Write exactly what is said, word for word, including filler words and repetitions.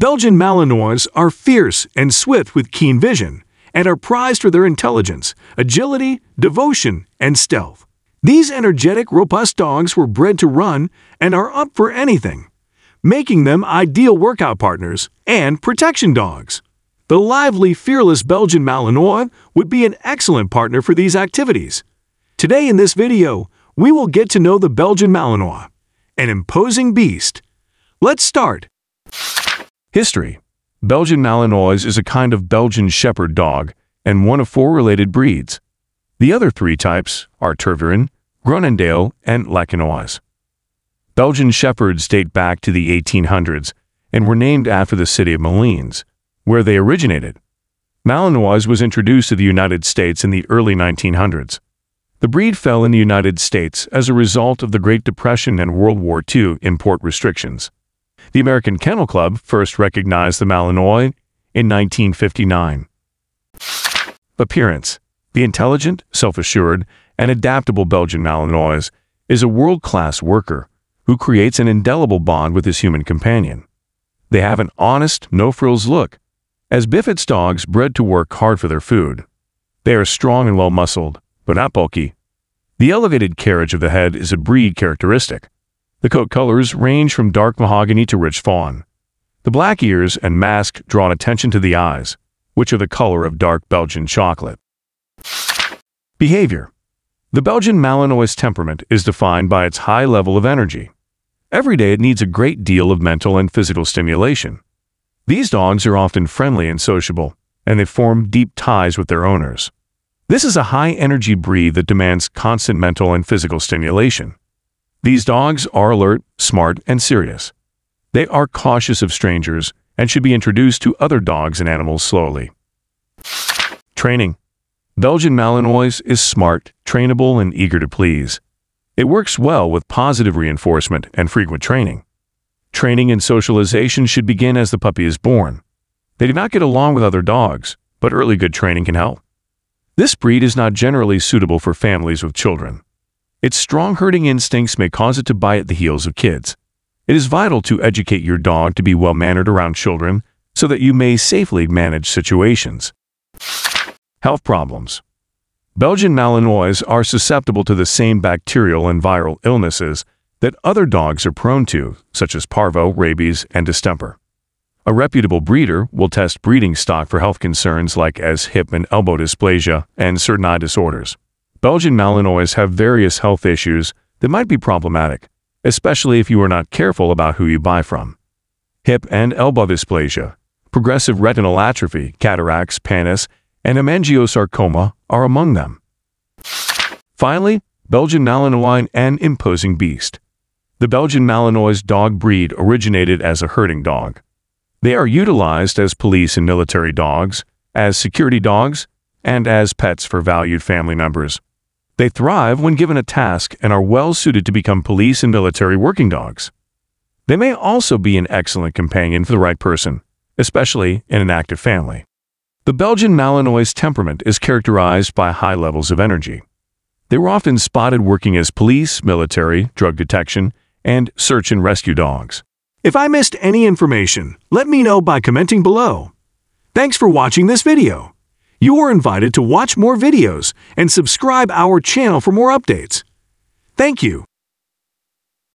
Belgian Malinois are fierce and swift with keen vision, and are prized for their intelligence, agility, devotion, and stealth. These energetic, robust dogs were bred to run and are up for anything, making them ideal workout partners and protection dogs. The lively, fearless Belgian Malinois would be an excellent partner for these activities. Today in this video, we will get to know the Belgian Malinois, an imposing beast. Let's start. History. Belgian Malinois is a kind of Belgian shepherd dog and one of four related breeds. The other three types are Tervuren, Groenendael, and Lacanois. Belgian shepherds date back to the eighteen hundreds and were named after the city of Malines, where they originated. Malinois was introduced to the United States in the early nineteen hundreds. The breed fell in the United States as a result of the Great Depression and World War Two import restrictions. The American Kennel Club first recognized the Malinois in nineteen fifty-nine. Appearance. The intelligent, self-assured, and adaptable Belgian Malinois is a world-class worker who creates an indelible bond with his human companion. They have an honest, no-frills look, as Biffet's dogs bred to work hard for their food. They are strong and low-muscled, but not bulky. The elevated carriage of the head is a breed characteristic. The coat colors range from dark mahogany to rich fawn. The black ears and mask draw attention to the eyes, which are the color of dark Belgian chocolate. Behavior. The Belgian Malinois temperament is defined by its high level of energy. Every day it needs a great deal of mental and physical stimulation. These dogs are often friendly and sociable, and they form deep ties with their owners. This is a high-energy breed that demands constant mental and physical stimulation. These dogs are alert, smart, and serious. They are cautious of strangers and should be introduced to other dogs and animals slowly. Training. Belgian Malinois is smart, trainable, and eager to please. It works well with positive reinforcement and frequent training. Training and socialization should begin as the puppy is born. They do not get along with other dogs, but early good training can help. This breed is not generally suitable for families with children. Its strong herding instincts may cause it to bite at the heels of kids. It is vital to educate your dog to be well-mannered around children so that you may safely manage situations. Health problems. Belgian Malinois are susceptible to the same bacterial and viral illnesses that other dogs are prone to, such as parvo, rabies, and distemper. A reputable breeder will test breeding stock for health concerns like as hip and elbow dysplasia and certain eye disorders. Belgian Malinois have various health issues that might be problematic, especially if you are not careful about who you buy from. Hip and elbow dysplasia, progressive retinal atrophy, cataracts, panis, and hemangiosarcoma are among them. Finally, Belgian Malinois, an imposing beast. The Belgian Malinois dog breed originated as a herding dog. They are utilized as police and military dogs, as security dogs, and as pets for valued family members. They thrive when given a task and are well-suited to become police and military working dogs. They may also be an excellent companion for the right person, especially in an active family. The Belgian Malinois temperament is characterized by high levels of energy. They were often spotted working as police, military, drug detection, and search and rescue dogs. If I missed any information, let me know by commenting below. Thanks for watching this video. You are invited to watch more videos and subscribe our channel for more updates. Thank you.